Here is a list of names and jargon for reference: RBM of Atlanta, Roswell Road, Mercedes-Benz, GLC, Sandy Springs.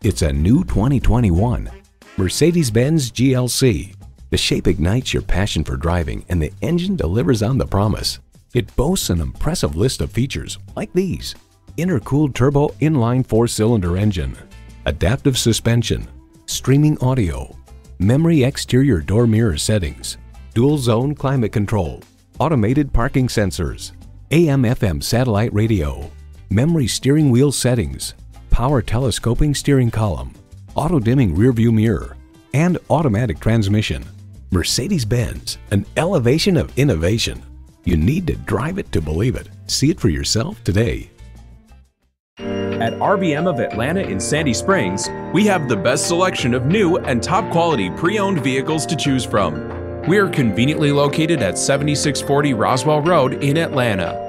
It's a new 2021 Mercedes-Benz GLC. The shape ignites your passion for driving, and the engine delivers on the promise. It boasts an impressive list of features like these: intercooled turbo inline 4-cylinder engine, adaptive suspension, streaming audio, memory exterior door mirror settings, dual zone climate control, automated parking sensors, AM/FM satellite radio, memory steering wheel settings, power telescoping steering column, auto-dimming rearview mirror, and automatic transmission. Mercedes-Benz, an elevation of innovation. You need to drive it to believe it. See it for yourself today. At RBM of Atlanta in Sandy Springs, we have the best selection of new and top-quality pre-owned vehicles to choose from. We are conveniently located at 7640 Roswell Road in Atlanta.